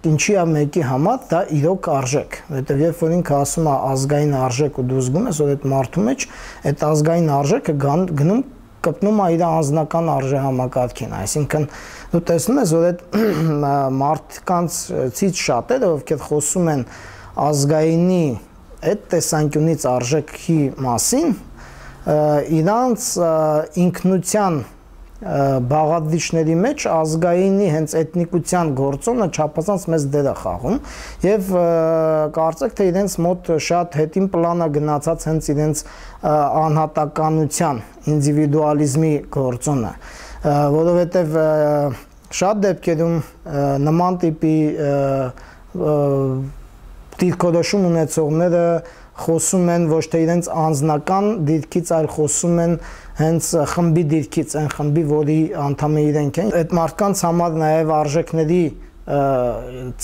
Ինչի է մեկի համար դա իրոք արժեք, որովհետև երբ որ ինքը ասում է ազգային արժեք ու դու զգում ես, որ այդ մարդու մեջ այդ ազգային արժեքը գնում կպնում է իր անձնական արժեհամակարգին, այսինքն դու տեսնում ես, որ այդ մարդկանցից շատերը, ովքեր խոսում են ազգայինի այդ տեսանկյունից արժեքի մասին, իրանց ինքնության բաղադրիչների մեջ ազգայինի հենց էթնիկության գործոնը չափազանց մեծ դեր է խաղում եւ կարծեք թե իրենց մոտ շատ հետին պլանա գնացած հենց իրենց անհատականության ինդիվիդուալիզմի գործոնը, որովհետեւ շատ դեպքերում նման տիպի դիրքորոշում ունեցողները խոսում են ոչ թե իրենց անձնական դիրքից, այլ խոսում են հենց խմբի դիրքից, այն խմբի, որի անդամը իրենք են։ Այդ մարդկանց համար նաև արժեքների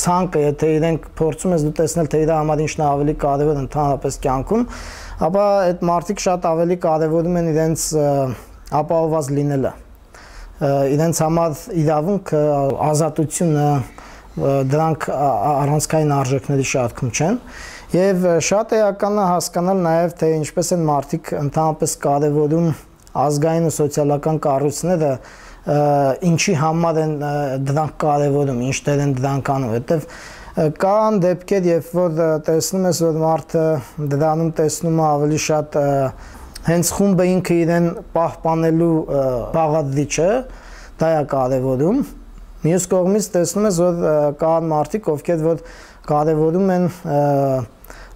ցանկը, եթե իրենք փորձում ես դու տեսնել, թե իրա համար ինչն է ավելի կարևոր ընդհանրապես կյանքում, ապա այդ մարդիկ շատ ավելի կարևորում են իրենց ապահովված լինելը, իրենց համար իրավունքը, ազատությունը, դրանք առանցքային արժեքների շարքում չեն։ Եվ շատ էական է հասկանալ նաև, թե ինչպես են մարդիկ ընդհանրապես կարևորում ազգային ու սոցիալական կառույցները, ինչի համար են դրանք կարևորում, ինչ դեր են դրանք անում, որովհետև կան դեպքեր, երբ որ տեսնում ես, որ մարդը դրանում տեսնում է ավելի շատ հենց խումբը ինքը իրեն պահպանելու բաղադրիչը, դա է կարևորում։ Մյուս կողմից տեսնում ես, որ կան մարդիկ, ովքեր որ կարևորում են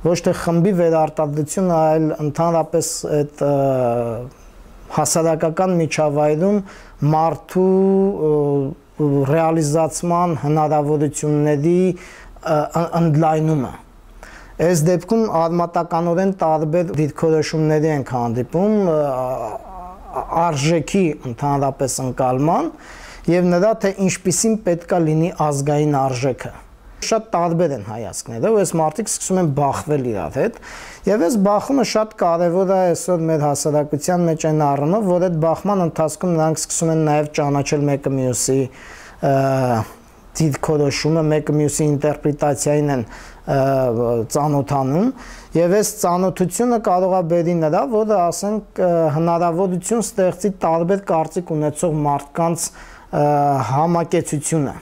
ոչ թե խմբի վերարտադրությունը, այլ ընդհանրապես այդ հասարակական միջավայրում մարդու ռեալիզացման հնարավորությունների ընդլայնումը։ Այս դեպքում արմատականորեն տարբեր դիրքորոշումների ենք հանդիպում, արժեքի ընդհանրապես ընկալման և նրա թե ինչպիսին պետք է լինի ազգային արժեքը։ Շատ տարբեր են հայացքները, ու այս մարդիկ սկսում են բախվել իրար հետ, և այս բախումը շատ կարևոր է այսօր մեր հասարակության մեջ այն առնով, որ այդ բախման ընթացքում նրանք սկսում են նաև ճանաչել մեկը մյուսի դիրքորոշումը, մեկը մյուսի ինտերպրետացիային են ծանոթանում, և այս ծանոթությունը կարող է բերի նրա, որը ասենք հնարավորություն ստեղծի տարբեր կարծիք ունեցող մարդկանց համակեցությունը։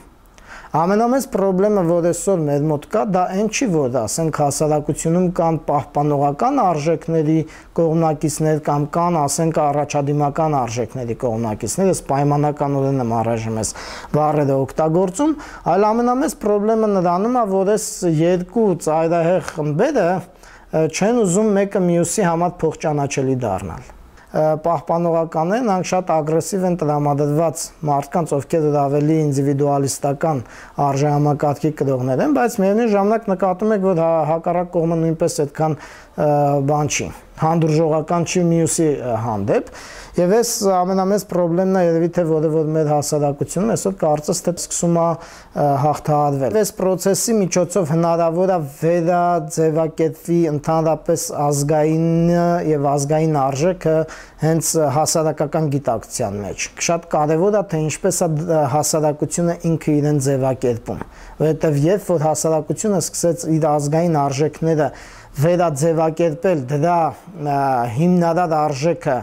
Ամենամեծ պրոբլեմը, որ այսօր մեր մոտ կա, դա այն չի, որ ասենք հասարակությունում կան պահպանողական արժեքների կողմնակիցներ կամ կան ասենք առաջադիմական արժեքների կողմնակիցներ, ես պայմանականորեն եմ առայժմ այս բառերը օգտագործում, այլ ամենամեծ պրոբլեմը նրանում է, որ այս երկու ծայրահեղ խմբերը չեն ուզում մեկը մյուսի համար փոխճանաչելի դառնալ։ Պահպանողականները նրանք շատ ագրեսիվ են տրամադրված մարդկանց, ովքեր ավելի ինդիվիդուալիստական արժեհամակարգի կրողներ են, բայց միևնույն ժամանակ նկատում եք, որ հակառակ կողմը նույնպես այդքան բան չի, հանդուրժողական չի մյուսի հանդեպ, և այս ամենամեծ պրոբլեմն է երևի թե որը որ մեր հասարակությունում այսօր կարծես թե սկսում է հաղթահարվել։ Այս պրոցեսի միջոցով հնարավոր է վերաձևակերպվի ընդհանրապես ազգայինը և ազգային արժեքը հենց հասարակական գիտակցության մեջ։ Շատ կարևոր է, թե ինչպես է հասարակությունը ինքը իրեն ձևակերպում, որովհետև երբ որ հասարակությունը սկսեց իր ազգային արժեքները վերաձևակերպել, դրա հիմնարար արժեքը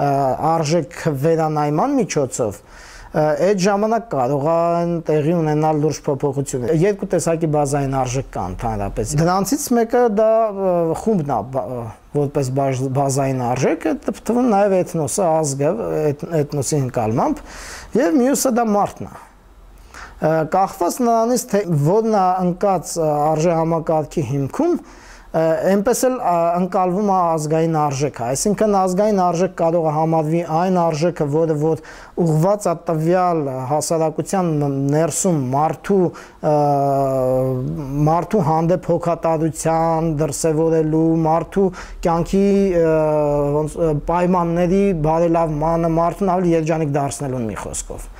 արժեք վերանայման միջոցով, այդ ժամանակ կարող են տեղի ունենալ լուրջ փոփոխություններ։ Երկու տեսակի բազային արժեք կա ընդհանրապես։ Դրանցից մեկը դա խումբն է, որպես բազային արժեք, թվում նաև էթնոսը, ազգը, էթնոսի ընկալմամբ, և մյուսը դա մարդն է։ Կախված նրանից, թե որն է ընկած արժեհամակարգի հիմքում, այնպես էլ ընկալվում է ազգային արժեքը, այսինքն ազգային արժեք կարող է համարվի այն արժեքը, որը որ ուղղված է տվյալ հասարակության ներսում մարդու հանդեպ հոգատարության դրսևորելու, մարդու կյանքի պայմանների բարելավմանը, մարդուն ավելի երջանիկ դարձնելուն մի խոսքով։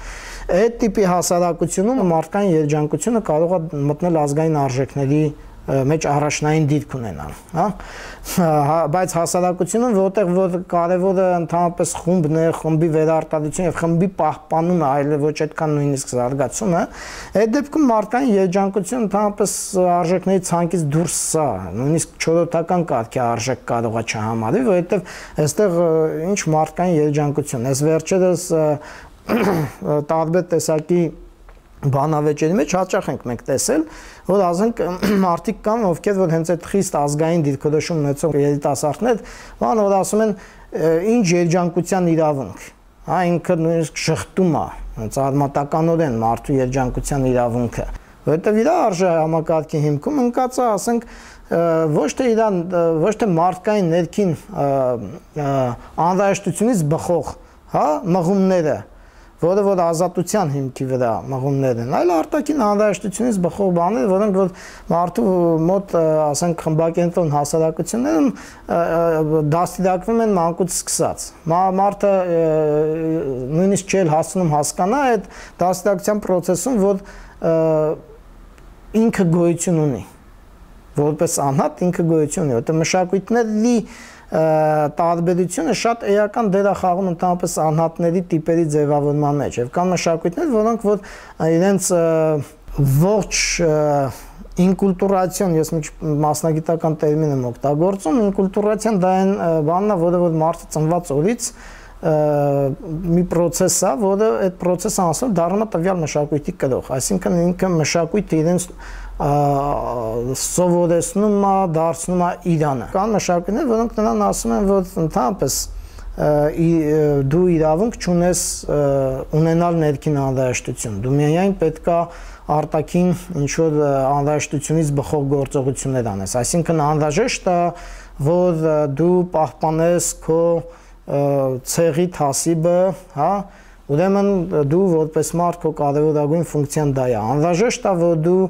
Այդ տիպի հասարակությունում մարդկային երջանկությունը կարող է մտնել ազգային արժեքների մեջ առաջնային դիրք ունենան, հա, բայց հասարակությունում որտեղ որ կարևորը ընդհանրապես խումբն է, խմբի վերարտադրություն եւ խմբի պահպանումը, այլ ոչ այդքան նույնիսկ զարգացումը, այդ դեպքում մարդկային երջանկություն ընդհանրապես արժեքների ցանկից դուրս է, նույնիսկ չորրորդական կարգի արժեք կարողա չհամարի, որովհետեւ այստեղ ինչ մարդկային երջանկություն, այս վերջերս տարբեր տեսակի բանավեճերի մեջ հաճախ ենք մենք տեսել, որ ասենք մարդիկ կան, ովքեր որ հենց այդ խիստ ազգային դիրքորոշում ունեցող երիտասարդներ, բան որ ասում են ինչ երջանկության իրավունք, հա ինքը նույնիսկ շղթում է, հենց արմատականորեն մարդու երջանկության իրավունքը, որտեղ իր արժե համակարգի հիմքում ընկած է, ասենք ոչ թե մարդկային ներքին անհրաժեշտությունից բխող, հա մղումները որը որ ազատության հիմքի վրա մղումներ են, այլ արտաքին անհրաժեշտությունից բխող բաներ, որոնք որ մարդու մոտ, ասենք, խմբակենտրոն հասարակություններում դաստիարակվում են մանկուց սկսած։ Մարդը նույնիսկ չի հասնում հասկանա այդ դաստիարակության պրոցեսում, որ ինքը գոյություն ունի, որպես անհատ ինքը գոյություն ունի, որտեղ մշակույթների տարբերությունը շատ էական դեր է խաղում ընդհանրապես անհատների տիպերի ձևավորման մեջ եւ կան մշակույթներ, որոնք որ իրենց ողջ ինկուլտուրացիան, ես մասնագիտական տերմին եմ օգտագործում, ինկուլտուրացիան դա այն բանն է, որը որ մարդը ծնված օրից մի process է, որը այդ process-ը անցնում դառնում է տվյալ մշակույթի կրող, այսինքն ինքը մշակույթը իրենց սովորեցնում է, դարձնում է իրանը։ Կան մշակույթներ, որոնք նրան ասում են, որ ընդհանրապես դու իրավունք չունես ունենալ ներքին անհրաժեշտություն, դու միայն պետք է արտաքին ինչ որ անհրաժեշտությունից բխող գործողություններ անես, այսինքն անհրաժեշտ է, որ դու պահպանես քո ցեղի թասիբը, հա, ուրեմն դու որպես մարդ քո կարևորագույն ֆունկցիան դա է, անհրաժեշտ է որ դու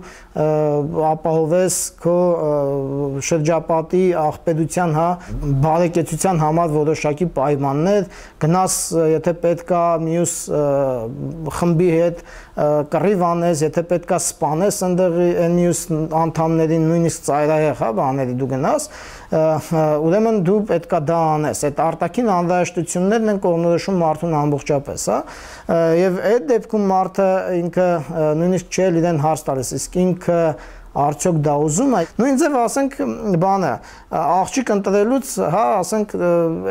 ապահովես քո շրջապատի աղբերության, հա, բարեկեցության համար որոշակի պայմաններ, գնաս եթե պետք է մյուս խմբի հետ կռիվ անես, եթե պետք է սպանես այնտեղ այն մյուս անդամներին, նույնիսկ ծայրահեղ, հա, բաների դու գնաս, ուրեմն դու պետք է դա անես, այդ արտաքին անհրաժեշտություններն են կողմնորոշում մարդուն ամբողջապես, հա, եւ այդ դեպքում մարդը ինքը նույնիսկ չէ իրեն հարց տալիս, իսկ ինքը արդյոք դա ուզում է։ Նույն ձեւ ասենք բանը, աղջիկ ընտրելուց, հա, ասենք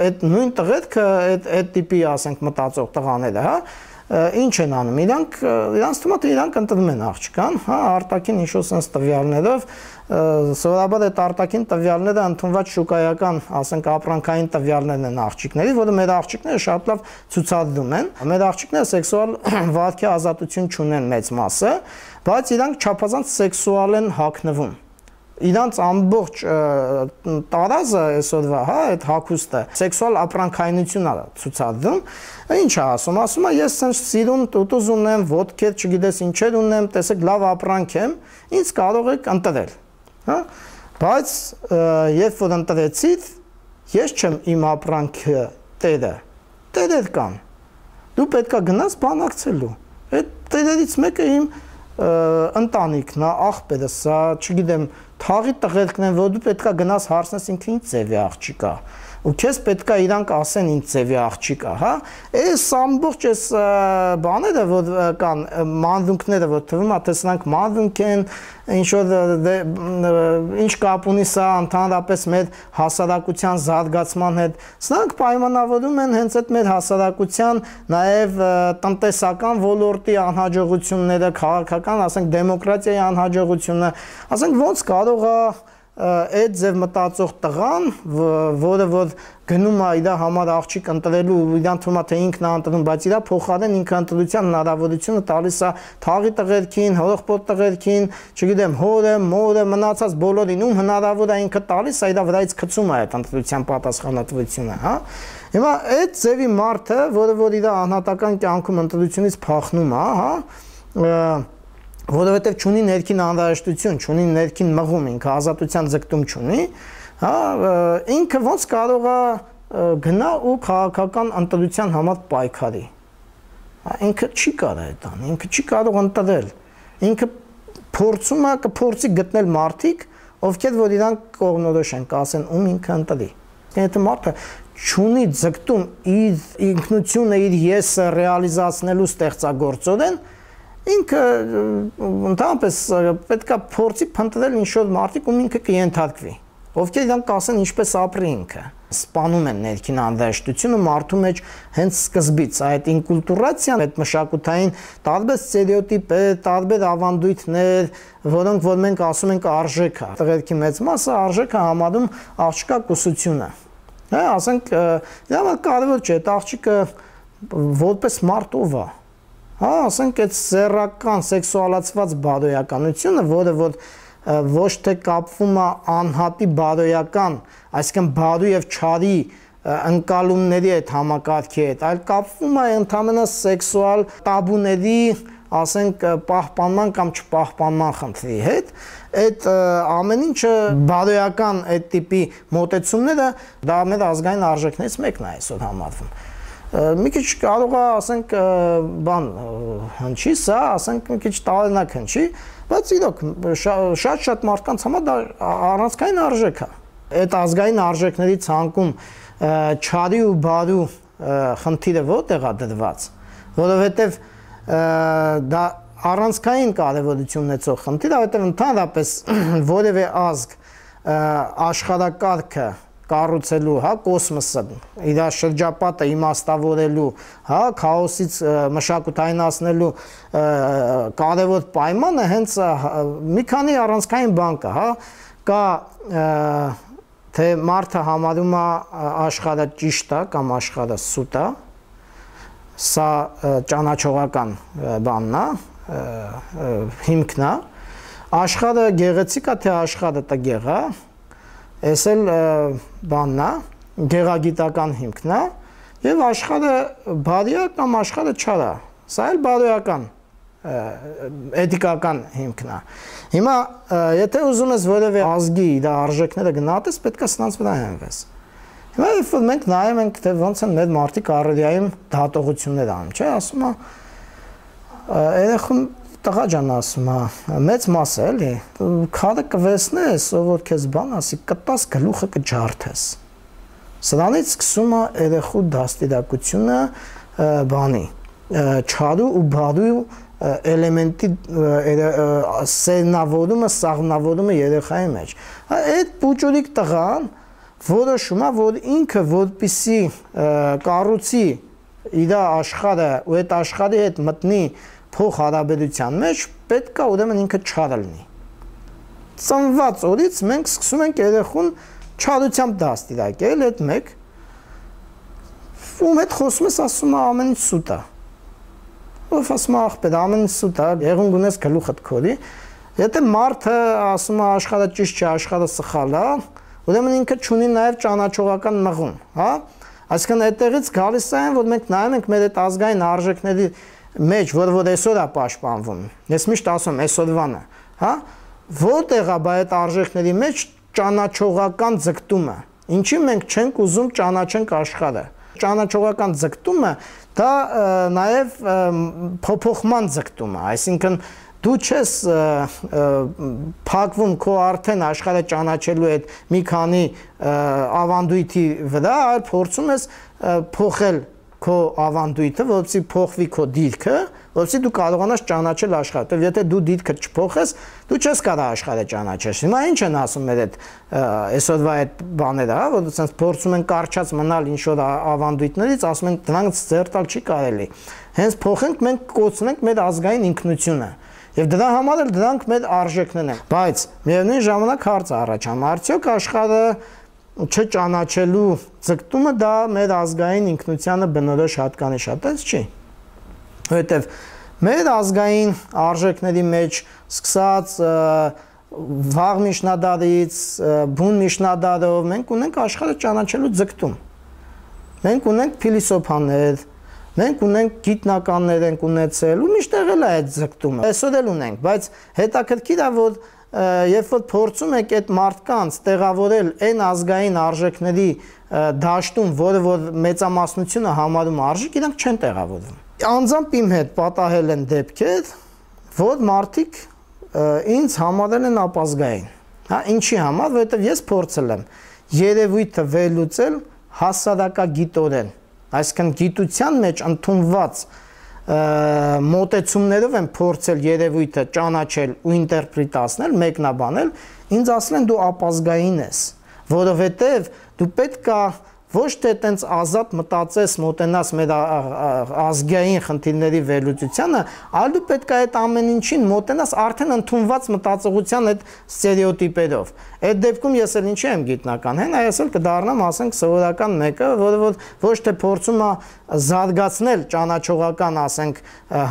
այդ նույն տղերքը, այդ տիպի ասենք մտածող տղաները, հա, ինչ են անում, իրանք թվում է իրանք ընտրում են աղջկան, հա, արտաքին ինչ-որ sense տվյալներով, սովորաբար այդ արտաքին տվյալները ընդունված շուկայական, ասենք ապրանքային տվյալներն են աղջիկների, որը մեր աղջիկները շատ լավ ցուցադրում են։ Մեր աղջիկները սեքսուալ վարքի ազատություն չունեն մեծ մասը, բայց իրանք չափազանց սեքսուալ են հագնվում։ Իրանց ամբողջ տարազը այսօրվա, հա, այդ հագուստը սեքսուալ ապրանքայնություն է ցուցադրում, ինչ է ասում, ասում է ես ցենց սիրուն տուտուզ ունեմ, ոտքեր չգիտես ինչեր ունեմ, տեսեք լավ ապրանք եմ, ինձ կարող եք ընտրել, հա, բայց երբ որ ընտրեցիդ, ես չեմ իմ ապրանքը տերը, տերեր կան, դու պետք է գնաս բանակցելու, այդ տերերից մեկը իմ ընտանիքն է, աղբերս է, չգիտեմ, թաղի տղերքն են, որ դու պետքա գնաս հարցնես ինքը ինչ ձևի աղջիկա, ու քեզ պետքա իրանք ասեն ինչ ձևի աղջիկա, հա, այս ամբողջ այս բաները, որ կան, մանրունքները, որ թվում է, թե սրանք մանրունք են, ինչ կապ ունի սա ընդհանրապես մեր հասարակության զարգացման հետ, սրանք պայմանավորում են հենց այդ մեր հասարակության նաև տնտեսական ոլորտի անհաջողությունները, քաղաքական, ասենք դեմոկրատիայի անհաջողությունը, ասենք ոնց կարող է այդ ձև մտածող տղան, որը որ գնում է իր համար աղջիկ ընտրելու, իրան թվում է թե ինքն է ընտրում, բայց իր փոխարեն ինքնընտրության հնարավորությունը տալիս է թաղի տղերքին, հորեղբորդ տղերքին, չգիտեմ, հորը, մորը, մնացած բոլորին, ում հնարավոր է ինքը տալիս, այդ վրայից գցում է այդ ընտրության պատասխանատվությունը, հա։ Հիմա այդ ձևի մարդը, որը որ իր անհատական կյանքում ընտրությունից փախնում է, հա, որովհետև չունի ներքին անհրաժեշտություն, չունի ներքին մղում, ինքը ազատության ձգտում չունի, հա, ինքը ոնց կարող է գնա ու քաղաքական ընտրության համար պայքարի, ինքը չի կարող այդ ան, ինքը չի կարող ընտրել, ինքը փորձում է, կփորձի գտնել մարդիկ, Ովքեր որ իրանք կողնորոշ են, կասեն ում ինքը ընտրի։ Եթե մարդը չունի ձգտում իր ինքնությունը, իր եսը ռեալիզացնելու ստեղծագործորեն, ինքը ընդհանրապես պետք է փորձի փնտրել ինչ որ մարդիկ, ում ինքը կենթարկվի։ Ովքեր իրանք կասեն ինչպես ապրի ինքը։ Սպանում են ներքին անհրաժեշտությունը մարդու մեջ հենց սկզբից, այդ ինկուլտուրացիան, այդ մշակութային տարբեր ստերեոտիպեր, տարբեր ավանդույթներ, որոնք որ մենք ասում ենք արժեք է, տղերքի մեծ մասը արժեք է համարում աղջկա կուսությունը, ասենք իրավական կարևոր չէ, այդ աղջիկը որպես մարդ ով է, ասենք այդ սեռական սեքսուալացված բարոյականությունը, որը որ ոչ թե կապվում է անհատի բարոյական, այսինքն բարու եւ չարի ընկալումների այդ համակարգի հետ, այլ կապվում է ընդհանրապես սեքսուալ տաբուների, ասենք պահպանման կամ չպահպանման խնդրի հետ, այդ ամեն ինչը բարոյական այդ տիպի մոտեցումները դա մեր ազգային արժեքներից մեկն է այսօր համարվում։ Մի քիչ կարող է ասենք բան հնչի, սա ասենք մի քիչ տարօրինակ հնչի, բայց իրոք շատ մարդկանց համար դա առանցքային արժեք է։ Այդ ազգային արժեքների ցանկում չարի ու բարու խնդիրը որտեղ է դրված, որովհետև դա առանցքային կարևորություն ունեցող խնդիր է, որովհետև ընդհանրապես որևէ ազգ աշխարհակարգը կառուցելու, կոսմոսը, իր շրջապատը իմաստավորելու, քաոսից մշակութայնացնելու կարևոր պայմանը հենց մի քանի առանցքային բան կա, կա թե մարդը համարում է աշխարհը ճիշտ է կամ աշխարհը սուտ է, սա ճանաչողական բանն է, հիմքն է, աշխարհը գեղեցիկ է թե աշխարհը տգեղ է, Ես էլ բանն է, գեղագիտական հիմքն է, եւ աշխարհը բարի է կամ աշխարհը չար է, սա էլ բարոյական էթիկական հիմքն է։ Հիմա եթե ուզում ես որևէ ազգի իր արժեքները գնահատես, պետք է սրանց վրա հենվես։ Հիմա երբ որ մենք նայում ենք, թե ոնց են մեր մարդիկ առօրյայում դատողություններ անում, չէ՞, ասում է, երեխան տղա ջան ասում է, մեծ մասը էլի, քարը կվեսնես, որ քեզ բան ասի, կտաս գլուխը կջարդես։ Սրանից սկսում է երեխու դաստիարակությունը բանի, չարու ու բարու էլեմենտի սերնավորումը, սաղմնավորումը երեխայի մեջ։ Այդ պուճուրիկ տղան որոշում է, որ ինքը որպեսզի կառուցի իր աշխարհը ու այդ աշխարհի հետ մտնի փող հարաբերության մեջ պետք է ուրեմն ինքը չար լինի։ Ծնված օրից մենք սկսում ենք երեխուն չարությամբ դաստիարակել, այդ մեկ, ում հետ խոսում ես ասում է ամեն ինչ սուտ է, ով ասում է ախպեր ամեն ինչ սուտ է, եղուն գունես գլուխդ քորի, եթե մարդը ասում է աշխարհը ճիշտ չէ, աշխարհը սխալ է, ուրեմն ինքը չունի նաև ճանաչողական մղում, հա, այսինքն այդտեղից գալիս է, որ մենք նայում ենք մեր այդ ազգային արժեքների մեջ, որ այսօր է պաշտպանվում, ես միշտ ասում այսօրվանը, որտեղ է բա այդ արժեքների մեջ ճանաչողական ձգտումը, ինչի մենք չենք ուզում ճանաչենք աշխարհը, ճանաչողական ձգտումը դա նաև փոփոխման ձգտումը, այսինքն դու չես փակվում քո արդեն աշխարհը ճանաչելու այդ մի քանի ավանդույթի վրա, այլ փորձում ես փոխել քո ավանդույթը, որպեսզի փոխվի քո դիրքը, որպեսզի դու կարողանաս ճանաչել աշխարհը, թե եթե դու դիրքը չփոխես, դու չես կարող աշխարհը ճանաչես։ Հիմա ինչ են ասում մեր այդ այսօրվա այդ բաները, հա, որ ասենք փորձում են կարճած մնալ ինչ որ ավանդույթներից, ասում են դրանց ձեռ տալ չի կարելի։ Հենց փոխենք, մենք կկոչենք մեր ազգային ինքնությունը։ Եվ դրա համար էլ դրանք մեր արժեքներն են։ Բայց միևնույն ժամանակ հարց առաջանում է, արդյոք աշխարհը չճանաչելու ձգտումը դա մեր ազգային ինքնությանը բնորոշ հատկանիշ է, այդպես չի։ Որովհետև մեր ազգային արժեքների մեջ սկսած վաղ միջնադարից, բուն միջնադարով մենք ունենք աշխարհը ճանաչելու ձգտում։ Մենք ունենք փիլիսոփաներ, մենք ունենք գիտնականներ ենք ունեցել, ու միշտ եղել է այդ ձգտումը։ Այսօր էլ ունենք, բայց հետաքրքիր է, որ երբ որ փորձում եք այդ մարդկանց տեղավորել այն ազգային արժեքների դաշտում, որը որ մեծամասնությունը համարում արժեք, իրանք չեն տեղավորվում։ Անձամբ իմ հետ պատահել են դեպքեր, որ մարդիկ ինձ համարել են ապազգային, Ինչի համար, որովհետև ես փորձել եմ երևույթը վերլուծել հասարակագիտորեն, այսինքն գիտության մեջ ընդունված մոտեցումներով եմ փորձել երևույթը ճանաչել ու ինտերպրետացնել, մեկնաբանել, ինձ ասել են դու ապազգային ես, որովհետև դու պետք է ոչ թե տենց ազատ մտածես, մոտենաս մեր ազգային խնդիրների վերլուծությանը, այլ դու պետք է այդ ամեն ինչին մոտենաս արդեն ընդունված մտածողության այդ ստերեոտիպերով։ Այդ դեպքում ես էլ ինչի եմ գիտնական, հենա ես էլ կդառնամ, ասենք, սովորական մեկը, որը ոչ թե փորձում է զարգացնել ճանաչողական, ասենք,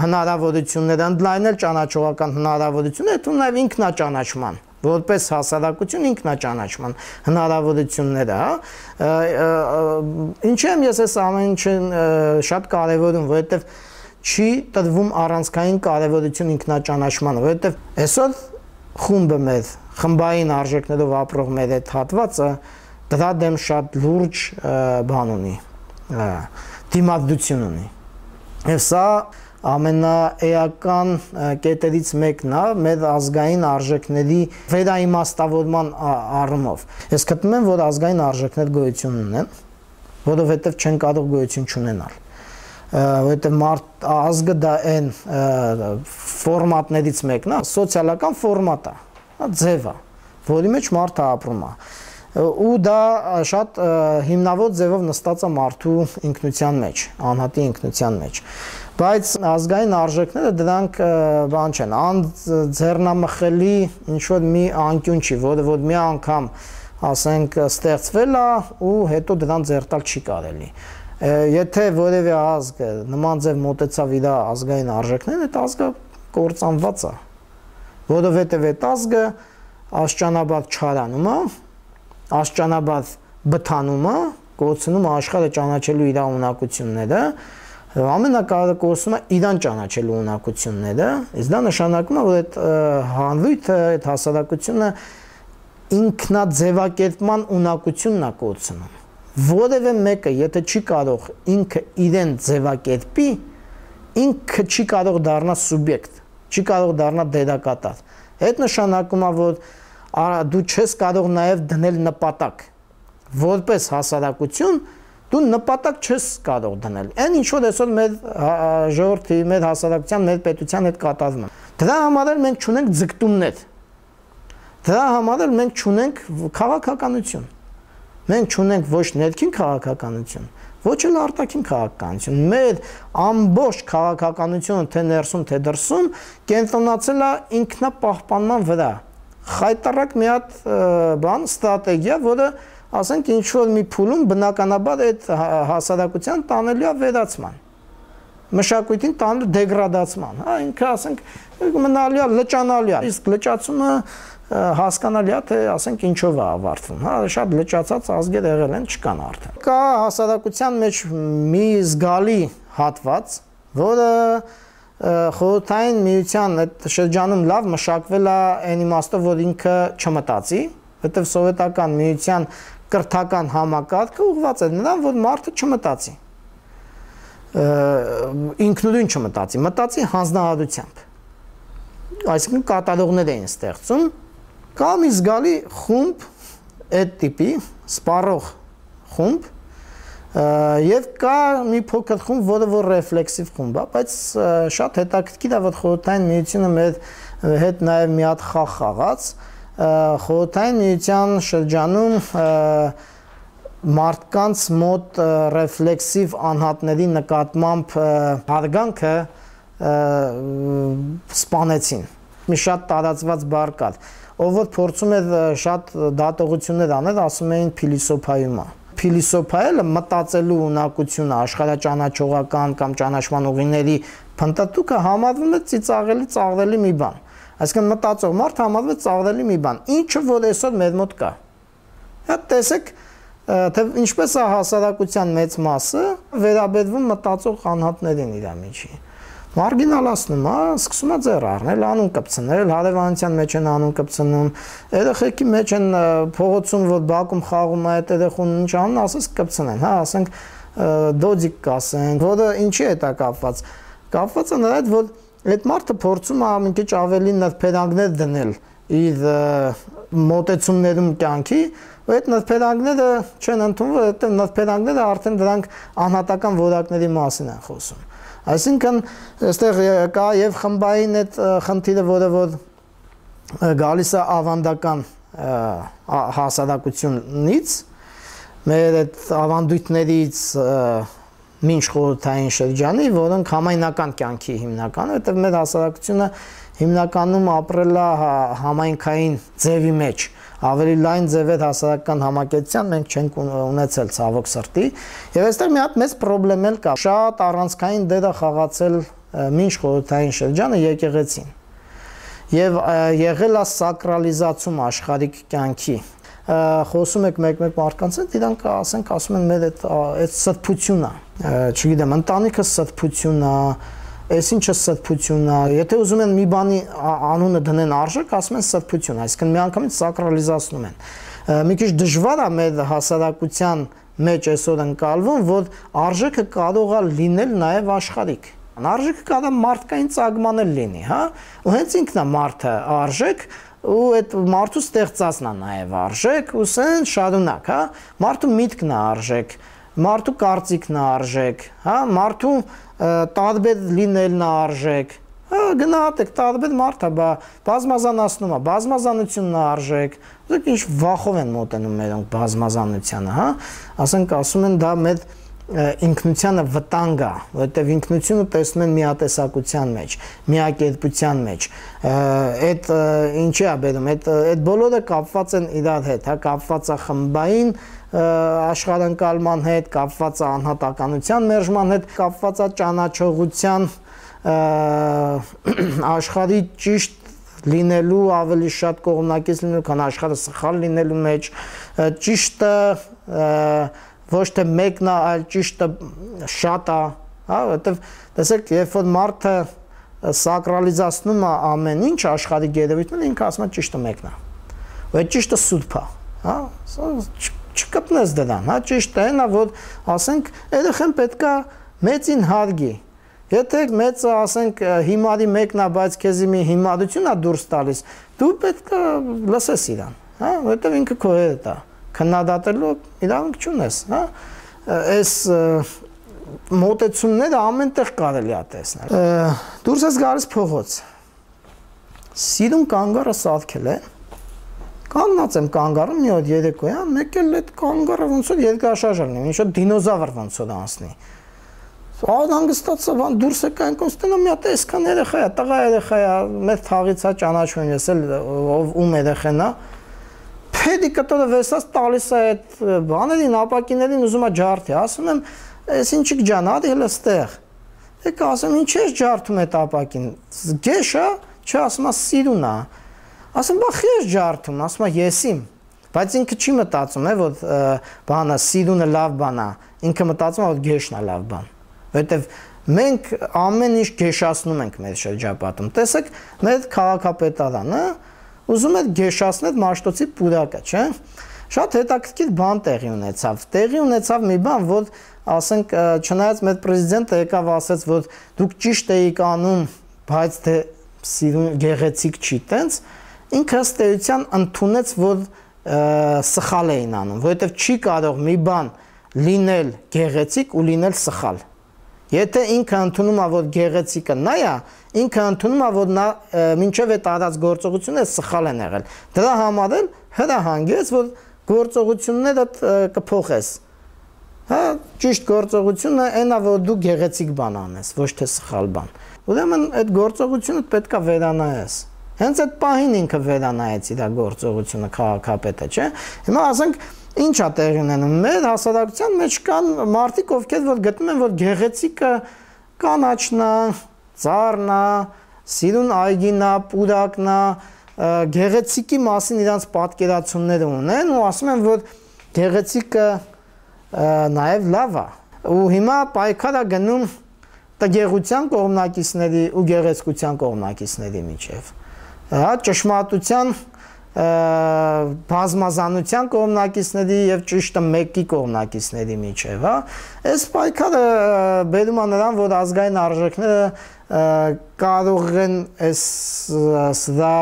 հնարավորությունները, ընդլայնել ճանաչողական հնարավորությունները, այդ նաև ինքնաճանաչման որպես հասարակություն ինքնաճանաչման հնարավորությունները, ինչեմ ես այս ամեն ինչին շատ կարևորում, որովհետև չի տրվում առանցքային կարևորություն ինքնաճանաչման, որովհետև այսօր խումբը մեր խմբային արժեքներով ապրող մեր այդ հատվածը դրա դեմ շատ լուրջ բան ունի, դիմադրություն ունի, եւ սա ամենաէական կետերից մեկն է մեր ազգային արժեքների վերաիմաստավորման առումով։ Ես գտնում եմ, որ ազգային արժեքներ գոյություն ունեն, որովհետև չեն կարող գոյություն չունենալ։ Որովհետև ազգը դա այն ֆորմատներից մեկն է, սոցիալական ֆորմատ է, ձև է, որի մեջ մարդը ապրում է։ Ու դա շատ հիմնավոր ձևով նստած է մարդու ինքնության մեջ, անհատի ինքնության մեջ։ Բայց ազգային արժեքները դրանք բան չեն, անձեռնամխելի ինչ-որ մի անկյուն չի, որը որ մի անգամ, ասենք, ստեղծվել է ու հետո դրան ձերտալ չի կարելի։ Եթե որևէ ազգը նման ձև մոտեցավ իր ազգային արժեքներին, այդ ազգը կործանված է, որովհետև այդ ազգը աստիճանաբար չարանում է, աստիճանաբար բթանում է, կորցնում է աշխարհը ճանաչելու իր ունակությունները, ամենակարևորը կորցնում է իրան ճանաչելու ունակությունները, իսկ դա նշանակում է, որ այդ հանրույթը, այդ հասարակությունը ինքնաձևակերպման ունակությունն է կորցնում։ Որևէ մեկը, եթե չի կարող ինքը իրեն ձևակերպի, ինքը չի կարող դառնա սուբյեկտ, չի կարող դառնա դերակատար։ Այդ նշանակում է, որ դու չես կարող նաև դնել նպատակ, որպես հասարակություն դու նպատակ չես կարող դնել, այն ինչ-որ այսօր մեր ժողովրդի, մեր հասարակության, մեր պետության հետ կատարվում է։ Դրա համար էլ մենք չունենք ձգտումներ, դրա համար էլ մենք չունենք քաղաքականություն, մենք չունենք ոչ ներքին քաղաքականություն, ոչ էլ արտաքին քաղաքականություն։ Մեր ամբողջ քաղաքականությունը թե ներսում, թե դրսում կենտրոնացել է ինքնապահպանման վրա։ Խայտառակ մի հատ բան, ստրատեգիա, որը ասենք ինչ-որ մի փուլում բնականաբար այդ հասարակության տանելի է վերացման, մշակույթին տանելի դեգրադացման, ինքը ասենք մնալի է, լճանալի է, իսկ լճացումը հասկանալի է, թե ասենք ինչով է ավարտվում, շատ լճացած ազգեր եղել են, չկան արդեն։ Կա հասարակության մեջ մի զգալի հատված, որը խորհրդային միության այդ շրջանում լավ մշակվել է այն իմաստով, որ ինքը չմտածի, որտեղ սովետական միության կրթական համակարգը ուղղված էր նրան, որ մարդը չմտածի, ինքնուրույն չմտածի, մտածի հանձնարարությամբ, այսինքն կատարողներ էին ստեղծում, կամ զգալի խումբ, այդ տիպի, սպառող խումբ, և կա մի փոքր խումբ, որը որ ռեֆլեքսիվ խումբ է, բայց շատ հետաքրքիր է, որ խորհրդային միությունը մեր հետ նաև մի հատ խաղ խաղաց, խորհրդային միության շրջանում մարդկանց մոտ ռեֆլեքսիվ անհատների նկատմամբ հարգանքը սպանեցին։ Մի շատ տարածված բառ կար, ով որ փորձում էր շատ դատողություններ անել, ասում էին փիլիսոփայում է։ Փիլիսոփայելը մտածելու ունակությունը, աշխարհաճանաչողական կամ ճանաչման ուղիների փնտտուքը համարվում է ծիծաղելի, ծաղրելի մի բան։ Այսինքն մտածող մարդը համարվում է ծաղրելի մի բան, ինչը որ այսօր մեր մոտ կա։ Այդ տեսեք, թե ինչպես է հասարակության մեծ մասը վերաբերվում մտածող անհատներին իր միջի։ Մարգինալացնում է, սկսում է ձեռ առնել, անուն կպցնել, հարևանության մեջ են անուն կպցնում, երեխեքի մեջ են փողոցում, որ բակում խաղում է այդ երեխուն, ինչ անուն ասես կպցնեն, ասենք դոդիկ կասենք, որը ինչի է դա կապված։ Կապված է նրա հետ, որ այդ մարդը փորձում է մի քիչ ավելի նրբերանգներ դնել իր մոտեցումներում կյանքի, ու այդ նրբերանգները չեն ընդունվում, որովհետև նրբերանգները արդեն դրանք անհատական որակների մասին են խոսում։ Այսինքն, այստեղ կա եւ խմբային այդ խնդիրը, որը որ գալիս է ավանդական հասարակությունից, մեր այդ ավանդույթներից մինչ խորհրդային շրջանի, որոնք համայնական կյանքի հիմնական, որովհետև մեր հասարակությունը հիմնականում ապրել է համայնքային ձևի մեջ, ավելի լայն ձևեր հասարակական համակերպության մենք չենք ունեցել ցավոք սրտի, եւ այստեղ մի հատ մեծ խնդրեմ էլ կա, շատ առանցքային դեր է խաղացել մինչ խորհրդային շրջանը եկեղեցին եւ եղել է սակրալիզացում աշխարհիկ կյանքի։ Խոսում եք մեկ-մեկ մարդկանց հետ, իրանք ասենք ասում են մեր այդ սրբությունն է, չգիտեմ, ընտանիքը սրբությունն է, այս ինչը սրբությունն է, եթե ուզում են մի բանի անունը դնեն արժեք, ասում են սրբություն, այսինքն միանգամից սակրալիզացնում են։ Մի քիչ դժվար է մեր հասարակության մեջ այսօր ընկալվում, որ արժեքը կարող է լինել նաև աշխարհիկ։ Արժեքը կարող է մարդկային ծագմանել լինի, հա, ու հենց ինքն է մարդը արժեք, ու այդ մարդու ստեղծածն է նաև արժեք, ու սեն շարունակ, հա, մարդու միտքն է արժեք, մարդու կարծիքն է արժեք, հա, մարդու տարբեր լինելն է արժեք, հա, գնահատեք, տարբեր մարդը, բա, բազմազանացնում է, բազմազանությունն է արժեք, ուզեք ինչ վախով են մոտենում մերոնք բազմազանությանը, հա, ասենք ասում են դա մեր ինքնությանը վտանգ է, որովհետև ինքնությունը տեսնում են միատեսակության մեջ, միակերպության մեջ, այդ ինչի է բերում, այդ բոլորը կապված են իրար հետ, կապված է խմբային աշխարհընկալման հետ, կապված է անհատականության մերժման հետ, կապված է ճանաչողության աշխարհի ճիշտ լինելու, ավելի շատ կողմնակից լինելու, քան աշխարհը սխալ լինելու մեջ, ճիշտը ոչ թե մեկն է, այլ ճիշտը շատ է, որովհետև տեսեք, երբ որ մարդը սակրալիզացնում է ամեն ինչ, աշխարհի գերեվիթն ինքը ասում է ճիշտը մեկն է, ու այդ ճիշտը սուրբ է, հա, չկպնես դրան, հա, ճիշտը այն է, որ ասենք երեխան պետք է մեծին հարգի, եթե մեծը ասենք հիմարի մեկն է, բայց քեզի մի հիմարություն է դուրս տալիս, դու պետք է լսես իրան, հա, որովհետև ինքը քո հետ է, քննադատելու իրավունք չունես, հա, այս մոտեցումները ամենտեղ կարելի է տեսնել։ Դուրս ես գալիս փողոց, սիրուն կանգառը սարքել է, կանգնած եմ կանգառում մի օր երեկոյան, մեկ էլ այդ կանգառը ոնց որ երկրաշարժ լինի, ինչ որ դինոզավր ոնց որ անցնի։ Անհանգստացա, բան դուրս եկա, այնքան ստենա մի հատ այսքան երեխա է, տղա երեխա է, մեր թաղից է ճանաչում ես էլ ով ում երեխան է։ Հետի կտորը վերսած տալիս է այդ բաներին, ապակիներին ուզում է ջարդի, ասում եմ, ես ինչիք ջան, ադի հել ստեղ, եք ասում, ինչ ես ջարդում այդ ապակին, գեշը, չէ ասում է սիրուն է, ասում բախ ես ջարդում, ասում է եսիմ, բայց ինքը չի մտացում է, որ բանը սիրունը լավ բան է, ինքը մտացում է, որ գեշն է լավ բան, որովհետև մենք ամեն ինչ գեշացնում ենք մեր շրջապատում, տեսեք մեր քաղաքապետարանը ուզում է գեշացնել Մաշտոցի պուրակը, չէ՞։ Շատ հետաքրքիր բան տեղի ունեցավ։ Տեղի ունեցավ մի բան, որ ասենք, չնայած մեր պրեզիդենտը եկավ ասեց, որ դուք ճիշտ էիք անում, բայց դե սիրուն գեղեցիկ չի տենց, ինքը ըստ էության ընդունեց, որ սխալ էին անում, որովհետև չի կարող մի բան լինել գեղեցիկ ու լինել սխալ։ Եթե ինքը ընդունում է, որ գեղեցիկը նա է, ինքը ընդունում է, որ նա մինչև այդ արած գործողությունը սխալ են եղել։ Դրա համար էլ հրահանգեց, որ գործողությունները կփոխես։ Հա, ճիշտ գործողությունը այն է, որ դու գեղեցիկ բան անես, ոչ թե սխալ բան։ Ուրեմն այդ գործողությունը պետք է վերանայես։ Հենց այդ պահին ինքը վերանայեց իր գործողությունը քաղաքապետը, չէ՞։ Հիմա ասենք ինչ է տեղի ունենում, մեր հասարակության մեջ կան մարդիկ, ովքեր որ գտնում են, որ գեղեցիկը կանաչն է, ծառն է, սիրուն այգին է, պուրակն է, գեղեցիկի մասին իրանց պատկերացումները ունեն ու ասում են, որ գեղեցիկը նաև լավ է։ Ու հիմա պայքար է գնում տգեղության կողմնակիցների ու գեղեցկության կողմնակիցների միջև, հա, ճշմարտության բազմազանության կողմնակիցների և ճիշտը մեկի կողմնակիցների միջև, հա, այս պայքարը բերում է նրան, որ ազգային արժեքները կարող են այս սրա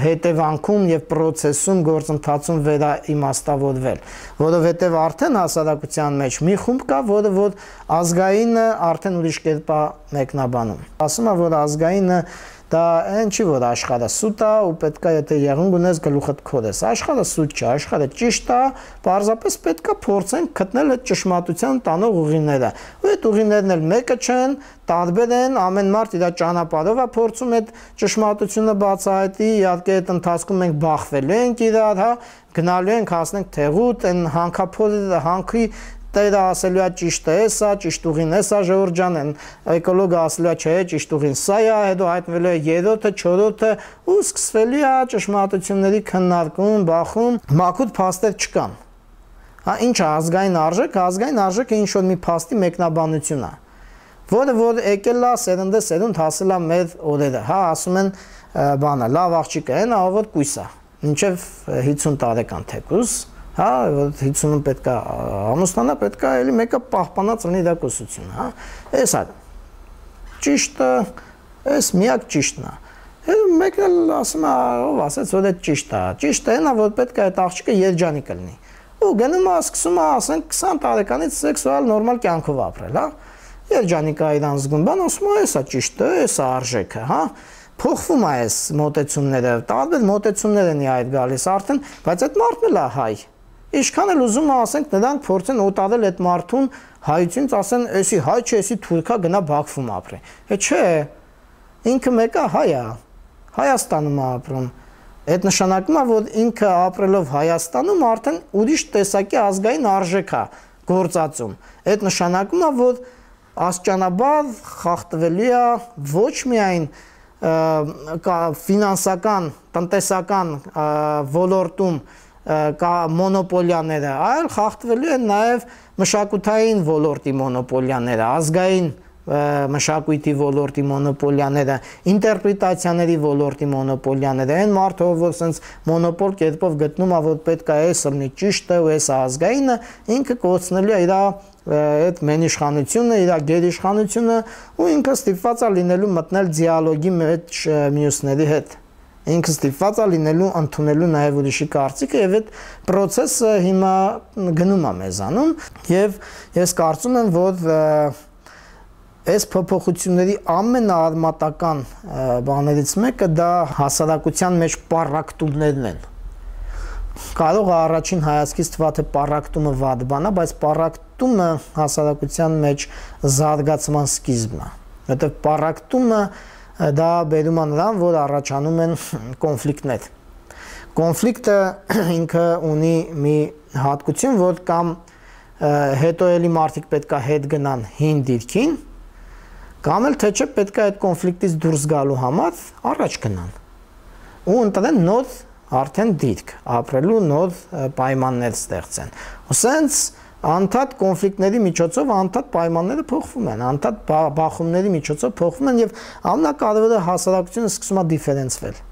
հետևանքում եւ process-ում գործընթացում վերաիմաստավորվել, որովհետեւ արդեն հասարակության մեջ մի խումբ կա, որը որ ազգայինը արդեն ուրիշ կերպ է մեկնաբանում։ Ասում է, որ ազգայինը դա այն չի, որ աշխարհը սուտ է ու պետք է եթե եղուն ունես գլուխդ քորես։ Աշխարհը սուտ չէ, աշխարհը ճիշտ է, պարզապես պետք է փորձենք գտնել այդ ճշմարտության տանող ուղիները։ Ու այդ ուղիներն էլ մեկը չեն, տարբեր են, ամեն մարդ իր ճանապարհով է փորձում այդ ճշմարտությունը բացահայտի, իհարկե այդ ընթացքում մենք բախվելու ենք իրար, հա, գնալու ենք, հասնենք թեղուտ, այն հանքափորը հանքի տերը ասելու է ճիշտ է, սա ճիշտ ուղին է, սա ժողովրդան են, էկոլոգը ասելու է չէ, ճիշտ ուղին սա է, հետո հայտնվելու է երրորդը, չորրորդը, ու սկսվելու է ճշմարտությունների քննարկում, բախում, մաքուր փաստեր չկան։ Հա ինչ է ազգային արժեքը ինչ որ մի փաստի մեկնաբանություն է, որը որ եկել է սերնդը սերունդ հասել է մեր օրերը, հա ասում են բանը, լավ աղջիկը այն որ կույս է, մինչև 50 տարեկան թեկուզ, հա 50-ում պետք է ամուսնանա, պետք է էլի մեկը պահպանած ունի դա կուսություն, հա։ Էս է ճիշտը, էս միակ ճիշտն է։ Մեկն էլ ասում է, ով ասեց, որ այդ ճիշտ է։ Ճիշտը այն է, որ պետք է այդ աղջիկը երջանիկ լինի։ Ու գնում է սկսում է ասենք 20 տարեկանից սեքսուալ նորմալ կյանքով ապրել, հա։ Երջանիկա իրան զգում, բան ասում է, էսա ճիշտը, էսա արժեքը, հա, փոխվում է այս մոտեցումները, տարբեր մոտեցումներ են այդ գալիս արդեն, բայց այդ մարդն էլ է հայ, ինչքան էլ ուզում ասենք նրանք փորձեն օտարել այդ մարդուն հայությունից, ասեն էսի հայ չէ, էսի թուրք է, գնա Բաքվում ապրի, է չէ, ինքը մեկը հայ է, Հայաստանում է ապրում, այդ նշանակում է, որ ինքը ապրելով Հայաստանում արդեն ուրիշ տեսակի ազգային արժեք է գործածում, այդ նշանակում է, որ աստիճանաբար խախտվելու է ոչ միայն ֆինանսական, տնտեսական ոլորտում կա մոնոպոլիաները, այլ խախտվելու են նաև մշակութային ոլորտի մոնոպոլիաները, ազգային մշակույթի ոլորտի մոնոպոլիաները, ինտերպրետացիաների ոլորտի մոնոպոլիաները, այն մարդը, որ սենց մոնոպոլ կերպով գտնում է, որ պետք է այս լինի ճիշտը ու այս ազգայինը, ինքը կորցնելու է իր այդ մենիշխանությունը, իր գերիշխանությունը ու ինքը ստիպված է լինելու մտնել դիալոգի մեջ մյուսների հետ, ինքը ստիպված է լինելու ընդունելու նաև ուրիշի կարծիքը եւ այդ process-ը հիմա գնում է մեզանում եւ ես կարծում եմ, որ այս փոփոխությունների ամենաարմատական բաներից մեկը դա հասարակության մեջ պառակտումներն են։ Կարող է առաջին հայացքից թվա թե պառակտումը վատ բան է, բայց պառակտումը հասարակության մեջ զարգացման սկիզբն է, որտեղ պառակտումը դա բերում է նրան, որ առաջանում են կոնֆլիկտներ։ Կոնֆլիկտը ինքը ունի մի հատկություն, որ կամ հետո էլի մարդիկ պետք է հետ գնան հին դիրքին, կամ էլ թե չէ պետք է այդ կոնֆլիկտից դուրս գալու համար առաջ գնան ու ընտրեն նոր արդեն դիրք, ապրելու նոր պայմաններ ստեղծեն։ Ու սենց անդադ կոնֆլիկտների միջոցով անդադ պայմանները փոխվում են, անդադ բախումների միջոցով փոխվում են եւ ամենակարևորը հասարակությունը սկսում է դիֆերենցվել։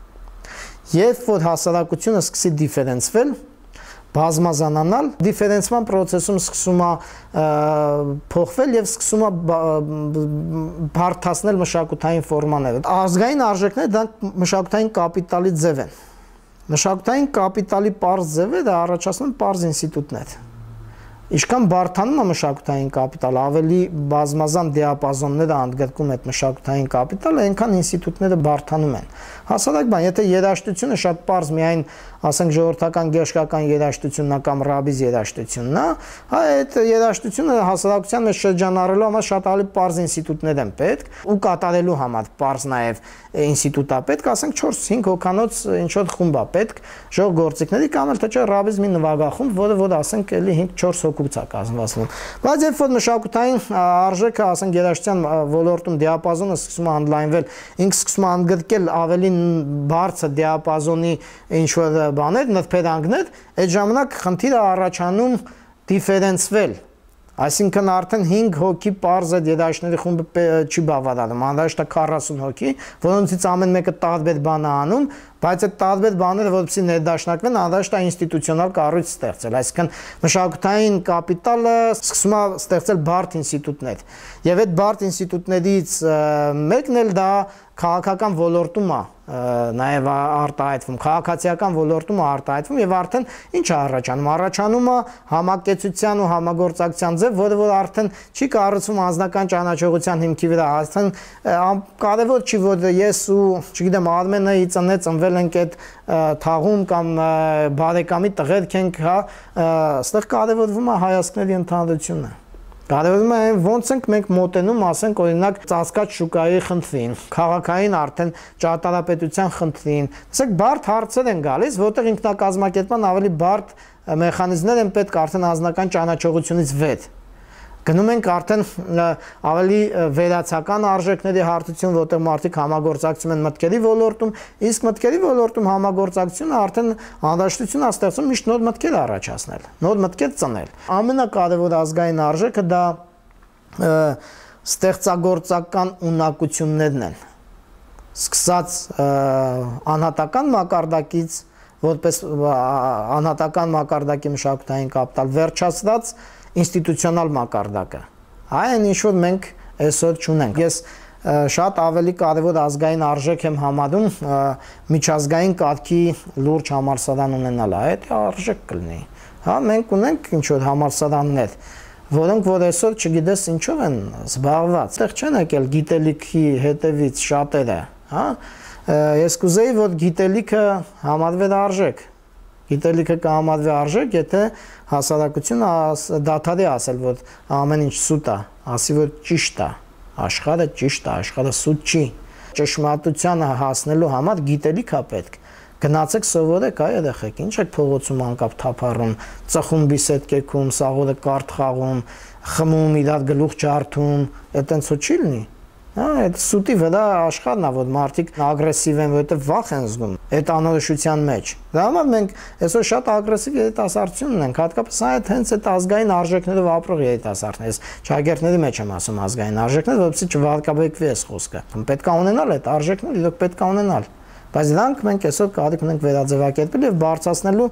Երբ որ հասարակությունը սկսի դիֆերենցվել, բազմազանանալ, դիֆերենցման process-ում սկսում է փոխվել եւ սկսում է բարդացնել մշակութային ֆորմաները։ Ազգային արժեքները դա մշակութային կապիտալի ձև են։ Մշակութային կապիտալի պարզ ձևերը առաջացնում են պարզ ինստիտուտներ։ Ինչքան բարդանում է մշակութային կապիտալը, ավելի բազմազան դիապազոնները ընդգրկում է մշակութային կապիտալը, այնքան ինստիտուտները բարդանում են։ Հասարակ բան, եթե երաժշտությունը շատ պարզ միայն, ասենք, ժողովրդական գերշկական երաժշտությունն է կամ ռաբիզ երաժշտությունն է, հա այդ երաժշտությունը հասարակության մեջ շրջանառելու համար շատ ավելի պարզ ինստիտուտներ են պետք ու կատարելու համար պարզ նաև ինստիտուտ է պետք, ասենք 4-5 հոգանոց ինչ որ խումբ է պետք, ժողով գործիքների կամ էլ թե չէ ռաբիզ մի նվագախումբ, որը որ ասենք էլի 5-4 հոգուց է կազմված։ Բայց երբ որ մշակութային արժեքը, ասենք, երաժշտության ոլորտում դիապազոնը սկսում է ընդլայնվել, ինքը սկսում է ընդգրկել ավելի բարձր դիապազոնի ինչ որ բաներ, նրբերանգներ, այդ ժամանակ խնդիրը առաջանում դիֆերենցվել, այսինքն արդեն 5 հոգի պարզ այդ երաժշտների խումբը չի բավարարում, անհրաժեշտ է 40 հոգի, որոնցից ամեն մեկը տարբեր բան է անում, Բայց այդ տարբեր բաները, որովհետեւ ներդաշնակվեն, անհրաժեշտ է ինստիտուցիոնալ կառույց ստեղծել, այսինքն մշակութային կապիտալը սկսում է ստեղծել բարդ ինստիտուտներ։ Եվ այդ բարդ ինստիտուտներից մեկն էլ դա քաղաքական ոլորտում է, նաև արտահայտվում, քաղաքացիական ոլորտում է արտահայտվում եւ արդեն ինչ է առաջանում, առաջանում է համակեցության ու համագործակցության ձև, որը որ արդեն չի կառուցվում անձնական ճանաչողության հիմքի վրա, արդեն կարևոր չի, որ ես ու, չգիտեմ, Արմենը ծնեց, ծնվել ենք այդ թաղում կամ բարեկամի տղերք ենք, հա, այստեղ կարևորվում է հայացքների ընդհանրությունը։ Կարևորում է ոնց ենք մենք մոտենում, ասենք օրինակ ծածկած շուկայի խնդրին, քաղաքային արդեն ճարտարապետության խնդրին։ Ասենք բարդ հարցեր են գալիս, որտեղ ինքնակազմակերպման ավելի բարդ մեխանիզմներ են պետք արդեն անձնական ճանաչողությունից վեր։ Գնում ենք արդեն ավելի վերացական արժեքների հարթություն, որտեղ մարդիկ համագործակցում են մտքերի ոլորտում, իսկ մտքերի ոլորտում համագործակցությունը արդեն անհրաժեշտություն է ստեղծում միշտ նոր մտքեր առաջացնել, նոր մտքեր ծնել։ Ամենակարևոր ազգային արժեքը դա ստեղծագործական ունակություններն են, սկսած անհատական մակարդակից, որպես անհատական մակարդակի մշակութային կապիտալ, վերջացրած ինստիտուցիոնալ մակարդակը, այն ինչ որ մենք այսօր չունենք։ Ես շատ ավելի կարևոր ազգային արժեք եմ համարում միջազգային կարգի լուրջ համալսարան ունենալը, այդ արժեք կլինի։ Հա, մենք ունենք ինչ որ համալսարաններ, որոնք որ այսօր չգիտես ինչով են զբաղված, այդտեղ չեն եկել գիտելիքի հետևից շատերը, հա։ Ես կուզեի, որ գիտելիքը համարվեր արժեք, գիտելիքը կհամարվի արժեք, եթե հասարակությունը դադարի ասել, որ ամեն ինչ սուտ է, ասի, որ ճիշտ է, աշխարհը սուտ չի։ Ճշմարտությանը հասնելու համար գիտելիք է պետք։ Գնացեք սովորեք, այ երեխեք, ինչ եք փողոցում անկապ թափառում, ծխում բիսեդկեքում, սաղորը կարդ խաղում, խմում, իրար գլուխ ջարդում, այտենց ու չի լինի։ Այդ սուտի վրա աշխարհն է, որ մարդիկ ագրեսիվ են, որովհետև վախ են զգում այդ անորոշության մեջ։ Դրա համար մենք այսօր շատ ագրեսիվ երիտասարդություն ունենք, հատկապես հենց այդ ազգային արժեքներով ապրող երիտասարդներ։ Ես շագերտների մեջ եմ ասում ազգային արժեքներ, որովհետև չվարկաբեկվի այս խոսքը։ Պետք է ունենալ այդ արժեքները, իրոք պետք է ունենալ։ Բայց դրանք մենք այսօր կարիք ունենք վերաձևակերպել եւ բարձրացնելու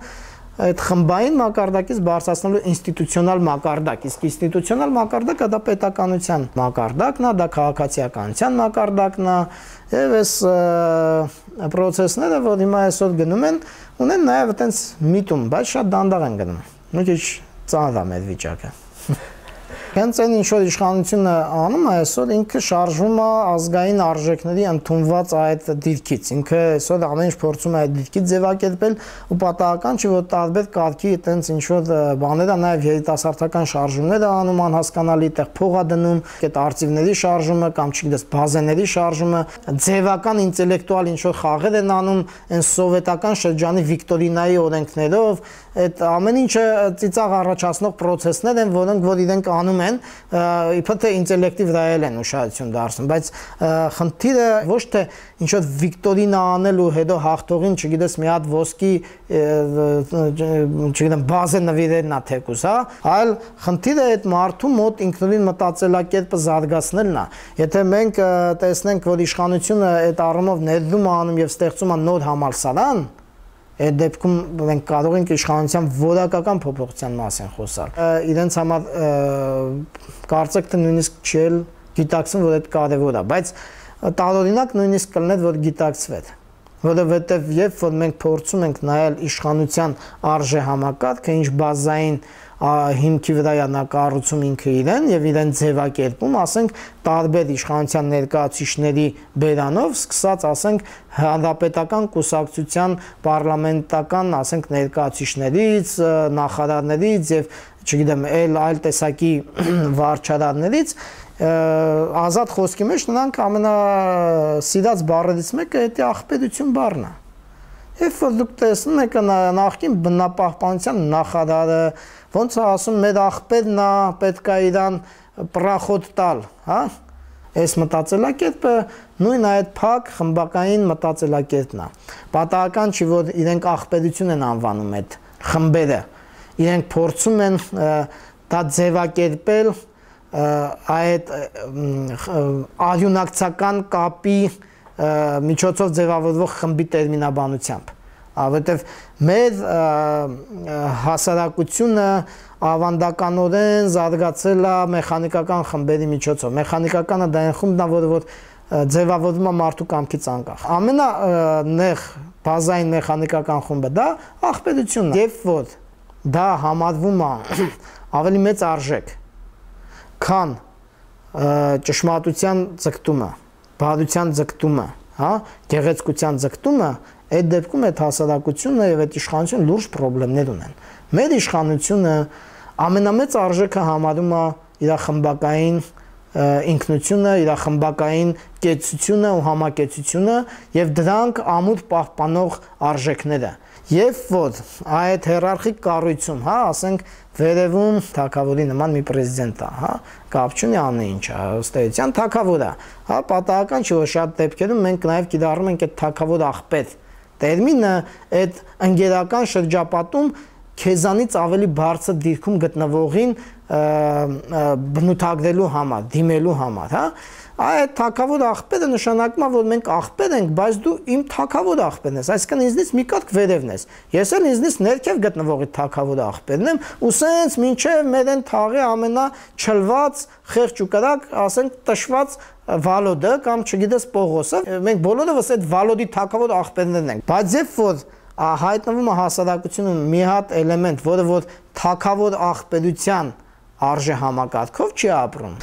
այդ խմբային մակարդակից բարձրացնելու ինստիտուցիոնալ մակարդակ, իսկ ինստիտուցիոնալ մակարդակը դա պետականության մակարդակն է, դա քաղաքացիականության մակարդակն է, եւ այս process-ները, որ հիմա այսօր գնում են, ունեն նաեւ այտենց միտում, բայց շատ դանդաղ են գնում։ Նույնիսկ ծանր է մեր վիճակը։ Հենց այն ինչ որ իշխանությունը անում է այսօր, ինքը շարժվում է ազգային արժեքների ընդունված այդ դիրքից, ինքը այսօր ամեն ինչ փորձում է այդ դիրքից ձևակերպել ու պատահական չէ, որ տարբեր կարգի այտենց ինչ որ բաները նաև երիտասարդական շարժումներ է անում անհասկանալի, այդտեղ փող է դնում, այդ արծիվների շարժումը կամ չգիտես բազեների շարժումը, ձևական ինտելեկտուալ ինչ որ խաղեր են անում այն սովետական շրջանի վիկտորինայի օրենքներով, այդ ամեն ինչը ծիծաղ առաջացնող process-ներ են, որոնք որ իրենք անում են, իբր թե ինտելեկտի վրա են ուշադրություն դարձնում, բայց խնդիրը ոչ թե ինչ որ վիկտորին անել ու հետո հաղթողին, չգիտես, մի հատ ոսկի, չգիտեմ, բազա նվիրելն է թեկուզ, հա, այլ խնդիրը այդ մարդու մոտ ինքնուրույն մտածելակերպը զարգացնելն է։ Եթե մենք տեսնենք, որ իշխանությունը այդ առումով ներդրում է անում եւ ստեղծում է նոր համալսարան, այդ դեպքում մենք կարող ենք իշխանության որակական փոփոխության մասին խոսալ։ Իրենց համար կարծեք թե նույնիսկ չել գիտակցում, որ այդ կարևոր է, բայց տարօրինակ նույնիսկ կլներ, որ գիտակցվեր, որովհետև երբ որ մենք փորձում ենք նայել իշխանության արժեհամակարգը, ինչ բազային հիմքի վրա է նա կառուցում ինքը իրեն եւ իրեն ձևակերպում, ասենք տարբեր իշխանության ներկայացուցիչների բերանով, սկսած ասենք հանրապետական կուսակցության պարլամենտական, ասենք ներկայացուցիչներից, նախարարներից եւ չգիտեմ, այլ տեսակի վարչարարներից, ազատ խոսքի մեջ նրանք ամենասիրած բառերից մեկը դա աղբերություն բառն է։ Եվ որ դուք տեսնում եք նախկին բնապահպանության նախարարը, ոնց է ասում, մեր աղբերն է, պետք է իրան պրախոտ տալ, հա, այս մտածելակերպը նույն այդ փակ խմբակային մտածելակերպն է։ Պատահական չի, որ իրենք աղբերություն են անվանում այդ խմբերը, իրենք փորձում են դա ձևակերպել այդ արյունակցական կապի միջոցով ձևավորվող խմբի տերմինաբանությամբ, որտեվ մեր հասարակությունը ավանդականորեն զարգացել է մեխանիկական խմբերի միջոցով։ Մեխանիկականը դա այն խումբն է, որ ձևավորվում է մարդու կամքից անկախ։ Ամենանեղ բազային մեխանիկական խումբը դա ախպերությունն է, երբ որ դա համարվում է ավելի մեծ արժեք, քան ճշմարտության ձգտումը, բարության ձգտումը, գեղեցկության ձգտումը, այդ դեպքում այդ հասարակությունը եւ այդ իշխանությունը լուրջ խնդիրներ ունեն։ Մեր իշխանությունը ամենամեծ արժեքը համարում է իր խմբակային ինքնությունը, իր խմբակային կեցությունը ու համակեցությունը եւ դրանք ամուր պահպանող արժեքները։ Եվ որ այդ հիերարխիկ կառույցում, ասենք, վերևում թագավորի նման մի պրեզիդենտ է, կապ չունի ամեն ինչը, ըստեյության թագավոր է, պատահական չէ, որ շատ դեպքերում մենք նաև կիրառում ենք այդ թագավոր աղբեր տերմինը այդ ընկերական շրջապատում քեզանից ավելի բարձր դիրքում գտնվողին բնութագրելու համար, դիմելու համար, այդ թագավոր աղբերը նշանակում է, որ մենք աղբեր ենք, բայց դու իմ թագավոր աղբերն ես, այսինքն ինձնից մի կարգ վերևն ես, ես էլ ինձնից ներքև գտնվողի թագավոր աղբերն եմ, ու սենց մինչև մեր են թաղի ամենաչլված, խեղճ ու կրակ, ասենք տշված Վալոդը կամ չգիտես Պողոսը, մենք բոլորովս այդ Վալոդի թագավոր աղբերներն ենք, բայց երբ որ հայտնվում է հասարակությունում մի հատ էլեմենտ, որը որ թագավոր աղբերության արժե համակարգով չի ապրում։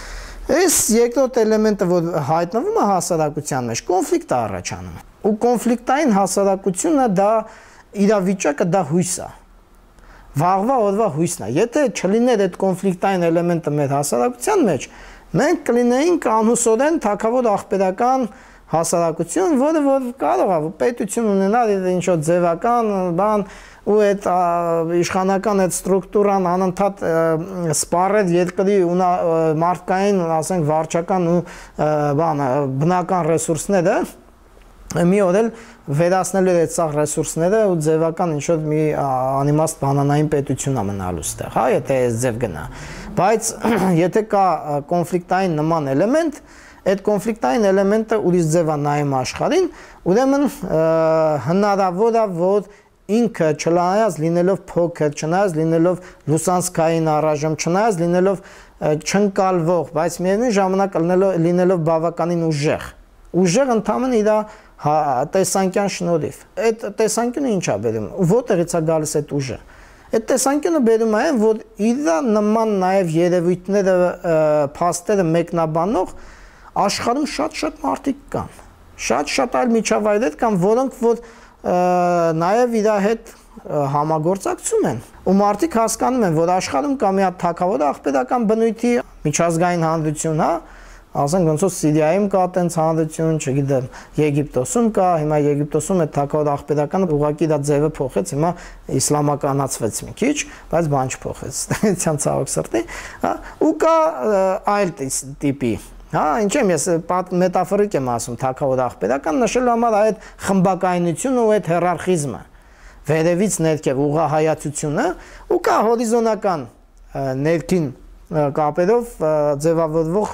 Այս երկրորդ էլեմենտը, որ հայտնվում է հասարակության մեջ, կոնֆլիկտ է առաջանում։ Ու կոնֆլիկտային հասարակությունը դա իրավիճակը դա հույս է։ Վաղվա օրվա հույսն է։ Եթե չլիներ այդ կոնֆլիկտային էլեմենտը մեր հասարակության մեջ, մենք կլինեինք անհուսորեն թագավոր աղբերական հասարակություն, որը որ կարող է պետություն ունենալ իր ինչ-որ ձևական բան ու այդ իշխանական այդ ստրուկտուրան անընդհատ սպառել երկրի մարդկային, ասենք, վարչական ու բնական ռեսուրսները, մի օր էլ վերացնելու այդ սաղ ռեսուրսները ու ձևական ինչ-որ մի անիմաստ բանանային պետություն մնալու ստեղ, եթե այս ձև գնա։ Բայց եթե կա կոնֆլիկտային նման էլեմենտ, այդ կոնֆլիկտային էլեմենտը ուրիշ ձև է նայում աշխարհին, ուրեմն հնարավոր է, որ ինքը չնայած լինելով փոքր, չնայած լինելով լուսանցքային առայժմ, չնայած լինելով չընկալվող, բայց միևնույն ժամանակ լինելով բավականին ուժեղ, ուժեղ ընդամենը իր տեսանկյան շնորհիվ։ Այդ տեսանկյունը ինչ է բերում, որտեղից է գալիս այդ ուժը։ Այդ տեսանկյունը բերում է, որ իր նման նաև երևույթները, փաստերը մեկնաբանող աշխարհում շատ-շատ մարդիկ կան, շատ-շատ այլ միջավայրեր կան, որոնք որ նաև իր հետ համագործակցում են։ Ու մարդիկ հասկանում են, որ աշխարհում կա մի հատ թագավոր աղբերական բնույթի միջազգային հանրություն, ասենք ոնց որ Սիրիայում կա այդպես հանրություն, չգիտեմ, Եգիպտոսում կա, հիմա Եգիպտոսում այդ թագավոր աղբերականը ուղղակի դա ձևը փոխեց, հիմա իսլամականացվեց մի քիչ, բայց բան չփոխվեց, այդպես ցավոք սրտի, ու կա այլ տիպի։ Ինչ եմ ես մետաֆորիկ եմ ասում թագավոր աղբերական նշելու համար այդ խմբակայնությունը ու այդ հիերարխիզմը, վերևից ներքև ուղղահայացությունը ու կա հորիզոնական ներքին կապերով ձևավորվող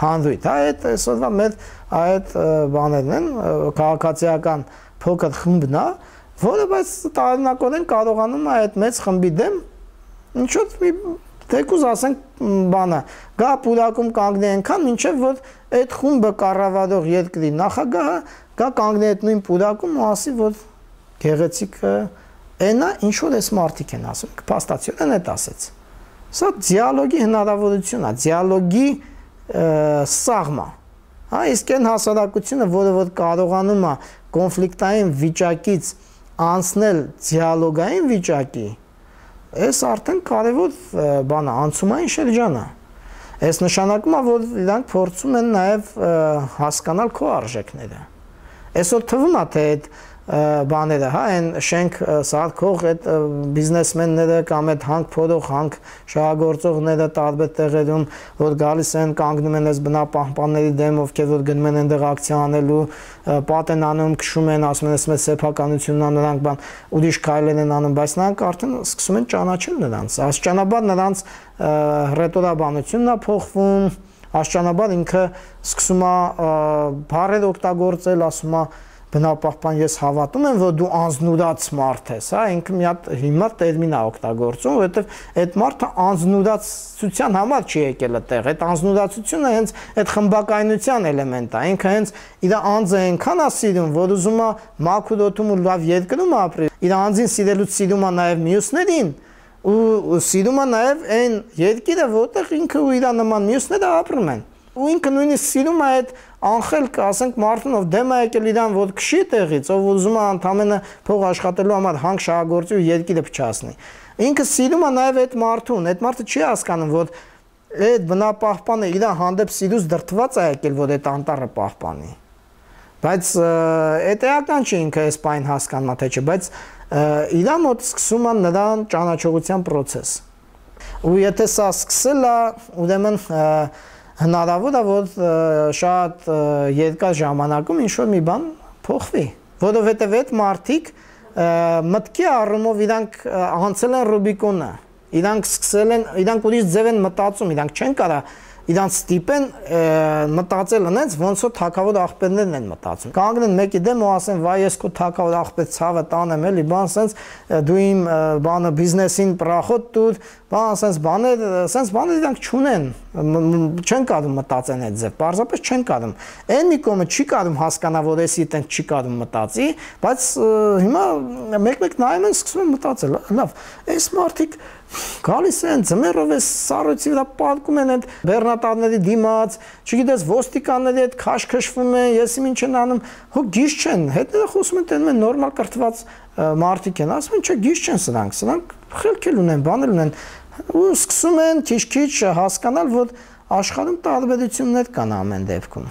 հանրույթ, այդ այսօրվա մեր այդ բաներն են, քաղաքացիական փոքր խմբն է, որը բայց տարինակորեն կարողանում է այդ մեծ խմբի դեմ ինչ-որ մի թեկուզ ասենք բանը, գա պուրակում կանգնի ենքան, մինչև որ այդ խումբը կառավարող երկրի նախագահը գա կանգնի այդ նույն պուրակում ու ասի, որ գեղեցիկը էնա, ինչ-որ ես մարդիկ են ասում, փաստացիորեն են այդ ասեց։ Սա դիալոգի հնարավորություն է, դիալոգի սաղմ է, իսկ այն հասարակությունը, որը որ կարողանում է կոնֆլիկտային վիճակից անցնել դիալոգային վիճակի, այս արդեն կարևոր բան է, անցումային շրջան է։ Այս նշանակում է, որ իրանք փորձում են նաև հասկանալ քո արժեքները։ Այսօր թվում է, թե այդ բաները, այն շենք սարքող այդ բիզնեսմենները կամ այդ հանք փորող, հանք շահագործողները տարբեր տեղերում, որ գալիս են, կանգնում են այս բնապահպանների դեմ, ովքեր որ գնում են այնտեղ ակցիա անելու, պատ են անում, քշում են, ասում են, ասում են սեփականությունն անրանք, բան ուրիշ քայլեր են անում, բայց նրանք արդեն սկսում են ճանաչել նրանց։ Այս ճանապարհ նրանց հռետորաբանությունն է փոխվում, Ashchanabad ինքը սկսում է բարեր օգտագործել, ասում է բնապահպան, ես հավատում եմ, որ դու անզնուդաց մարդ ես, հա, ինքը մի հատ հիմա տերմին է օգտագործում, որովհետև այդ մարդը անզնուդացության համար չի եկել այդտեղ, այդ անզնուդացությունը հենց այդ խմբակայնության էլեմենտն է, ինքը հենց իր անձը այնքան է սիրում, որ ուզում է մաքուր-օդում ու լավ երկրում ապրի, իր անձին սիրելուց սիրում է նաև մյուսներին, ու սիրում է նաև այն երկիրը, որտեղ ինքը ու իր նման մյուսները ապրում են։ Ու ինքը նույնիսկ սիրում է այդ անխելքը, ասենք մարդուն, ով դեմ է եկել իրան, որ քշի տեղից, ով ուզում է ընդամենը փող աշխատելու համար հանք շահագործի ու երկիրը փչացնի։ Ինքը սիրում է նաև այդ մարդուն, այդ մարդը չի հասկանում, որ այդ բնապահպանը իր հանդեպ սիրուց դրդված է եկել, որ այդ անտառը պահպանի։ Բայց այդ էական չի ինքը այս բան հասկանում, թե չէ, բայց իր մոտ սկսում է նրան ճանաչողության process։ Ու եթե սա սկսելա, ուրեմն հնարավոր է, որ շատ երկար ժամանակում ինչ-որ մի բան փոխվի, որովհետև այդ մարդիկ մտքի առումով իրանք անցել են Ռուբիկոնը, իրանք սկսել են, իրանք ուրիշ ձև են մտածում, իրանք չեն կարող, իրանք ստիպեն մտածել այնպես, ոնց որ թագավոր ախպերներն են մտածում։ Կանգնեն մեկի դեմ ու ասեն, վայ, ես քո թագավոր ախպեր ցավը տանեմ, էլի, բան սենց, դու իմ բանը բիզնեսին պրախոտ տուր, բան սենց բաներ իրանք չունեն, չեն կարում մտածեն այդ ձև, պարզապես չեն կարում։ Էն մի կողմը չի կարում հասկանա, որ էսի տենք չի կարում մտածի, բայց հիմա մեկ-մեկ նայում են, սկսում են մտածել, լավ, այս մարդիկ գալիս են, ձմերով է սառույցի վրա պառկում են այդ բեռնատարների դիմաց, չգիտես ոստիկանների հետ քաշքշվում են, ես իմ ինչ են անում, հո գիժ չեն, հետները խոսում են, տենում են նորմալ կրթված մարդիկ են, ասում են, չէ, գիժ չեն սրանք, սրանք խելքել ունեն, բաներ ունեն, ու սկսում են քիչ-քիչ հասկանալ, որ աշխարհում տարբերություններ կան ամեն դեպքում։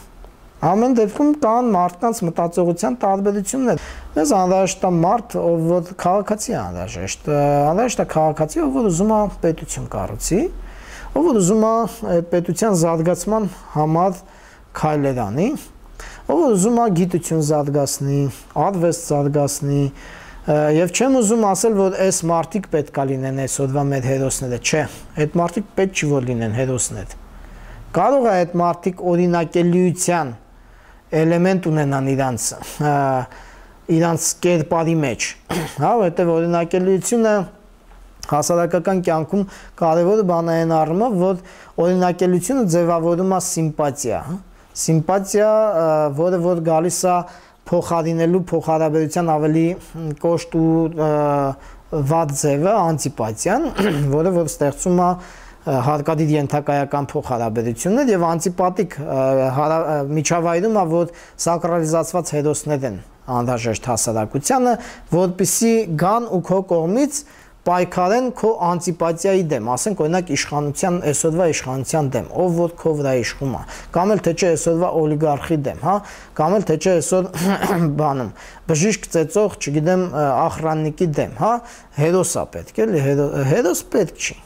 Ամեն դեպքում կան մարդկանց մտածողության տարբերություններ։ Մեզ անհրաժեշտ է մարդ, ով քաղաքացի անհրաժեշտ, անհրաժեշտ է քաղաքացի, ով ուզում է պետություն կառուցի, ով ուզում է պետության զարգացման համար քայլեր անի, ով ուզում է գիտություն զարգացնի, արվեստ զարգացնի, եւ չեմ ուզում ասել, որ այս մարդիկ պետք է լինեն այսօրվա մեր հերոսները, չէ, այդ մարդիկ պետք չի որ լինեն հերոսներ։ Կարող է այդ մարդիկ օրինակելիության էլեմենտ ունենան իրանց կերպարի մեջ, որտեղ օրինակելիությունը հասարակական կյանքում կարևոր բան է այն առումով, որ օրինակելիությունը ձևավորում է սիմպաթիա, սիմպաթիա, որը որ գալիս է փոխարինելու փոխհարաբերության ավելի կոշտ ու վատ ձևը, անտիպաթիան, որը որ ստեղծում է հարկադիր ենթակայական փոխհարաբերություններ եւ անտիպատիկ միջավայրում, որ սակրալիզացված հերոսներ են անհրաժեշտ հասարակությանը, որպեսզի գան ու քո կողմից պայքարեն քո անտիպատիայի դեմ, ասենք օրինակ իշխանության, այսօրվա իշխանության դեմ, ով որ քո վրա իշխում է, կամ էլ թե չէ այսօրվա օլիգարխի դեմ, հա, կամ էլ թե չէ այսօր բանում բժիշկ ծեծող, չգիտեմ, ախրաննիկի դեմ, հա, հերոս է պետք, էլի, հերոս պետք չի։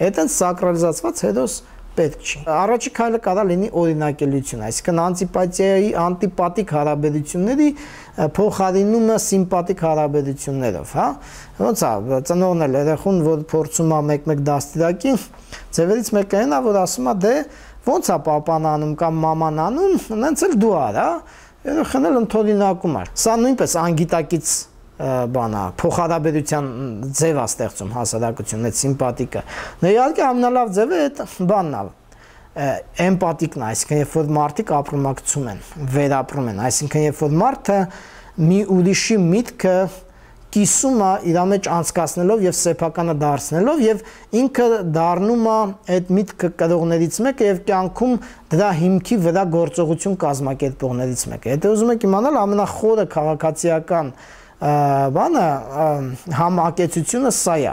Այդտենց սակրալիզացված հետոս պետք չի։ Առաջի քայլը կարող լինի օրինակելիություն, այսինքն անտիպատիայի, անտիպատիկ հարաբերությունների փոխարինումը սիմպատիկ հարաբերություններով, հա։ Ոնց է, ծնողն էլ երեխուն, որ փորձում է մեկ-մեկ դաստիարակի, ձևերից մեկը այն է, որ ասում է, դե ոնց է պապան անում կամ մաման անում, այնպես էլ դու արա, երեխան էլ ընդօրինակում է։ Սա նույնպես անգիտակից բանա, փոխհարաբերության ձև է ստեղծում հասարակությունն, այդ սիմպատիկը։ Իհարկե ամենալավ ձևը այդ բանն է, էմպատիկն է, այսինքն երբ որ մարդիկ ապրումակցում են, վերապրում են, այսինքն երբ որ մարդը մի ուրիշի միտքը կիսում է իր մեջ անցկացնելով եւ սեփականը դարձնելով եւ ինքը դառնում է այդ միտքը կրողներից մեկը եւ կյանքում դրա հիմքի վրա գործողություն կազմակերպողներից մեկը։ Եթե ուզում եք իմանալ ամենախորը քաղաքացիական բանը համակեցությունը սա է,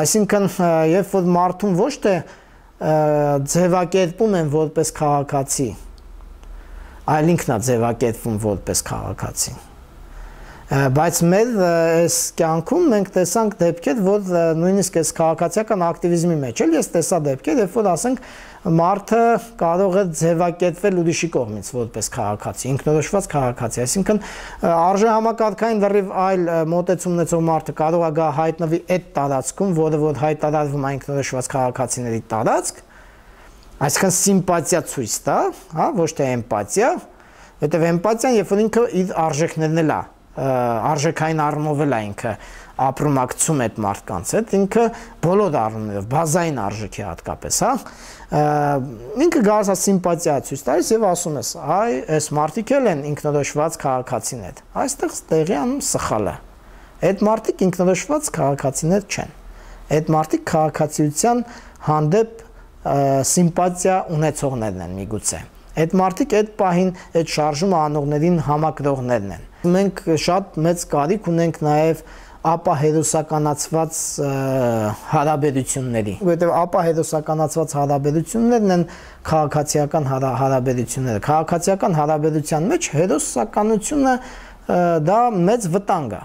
այսինքն երբ որ մարդուն ոչ թե ձևակերպում են որպես քաղաքացի, այլ ինքն է ձևակերպվում որպես քաղաքացի, բայց մեր այս կյանքում մենք տեսանք դեպքեր, որ նույնիսկ այս քաղաքացիական ակտիվիզմի մեջ էլ ես տեսա դեպքեր, երբ որ ասենք մարդը կարող է ձևակերպվել ուրիշի կողմից որպես քաղաքացի, ինքնորոշված քաղաքացի, այսինքն արժեհամակարգային դեռև այլ մոտեցում ունեցող մարդը կարող է գա հայտնվի այդ տարածքում, որը որ հայտարարվում է ինքնորոշված քաղաքացիների տարածք, Այսքան սիմպաթիա ցույց տա, հա, ոչ թե էմպաթիա, որտեղ էմպաթիան երբ որ ինքը իր արժեքներն էլա, արժեքային առումով էլա ինքը ապրում ակցում այդ մարդկանց հետ, ինքը բոլոր առումներով, բազային արժեքի հատկապես, հա, ինքը գալիս է սիմպաթիա ցույց տալիս եւ ասում ես, այ, այս մարդիկ էլ են ինքնորոշված քաղաքացին հետ։ Այստեղ տեղի անում սխալը։ Այդ մարդիկ ինքնորոշված քաղաքացիներ չեն։ Այդ մարդիկ քաղաքացիության հանդեպ սիմպաթիա ունեցողներն են միգուցե։ Այդ մարդիկ այդ պահին այդ շարժումը անողներին համակրողներն են։ Մենք շատ մեծ կարիք ունենք նաև ապահերոսականացված հարաբերությունների, որտեղ ապահերոսականացված հարաբերություններն են քաղաքացիական հարաբերությունները։ Քաղաքացիական հարաբերության մեջ հերոսականությունը դա մեծ վտանգ է։